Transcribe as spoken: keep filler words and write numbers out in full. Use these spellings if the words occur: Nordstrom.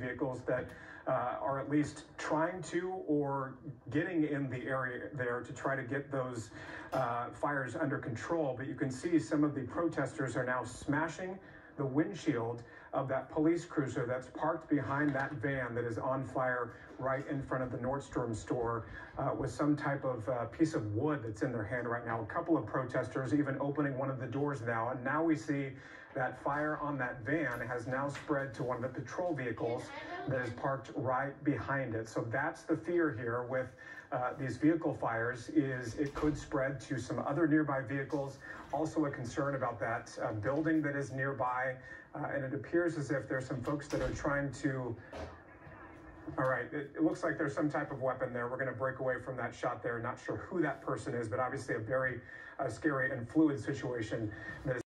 vehicles that uh, are at least trying to or getting in the area there to try to get those uh, fires under control. But you can see some of the protesters are now smashing the windshield of that police cruiser that's parked behind that van that is on fire right in front of the Nordstrom store uh, with some type of uh, piece of wood that's in their hand right now. A couple of protesters even opening one of the doors now, and now we see that fire on that van has now spread to one of the patrol vehicles that is parked right behind it. So that's the fear here with uh, these vehicle fires, is it could spread to some other nearby vehicles. Also a concern about that uh, building that is nearby. Uh, and it appears as if there's some folks that are trying to, all right, it, it looks like there's some type of weapon there. We're going to break away from that shot there. Not sure who that person is, but obviously a very uh, scary and fluid situation that is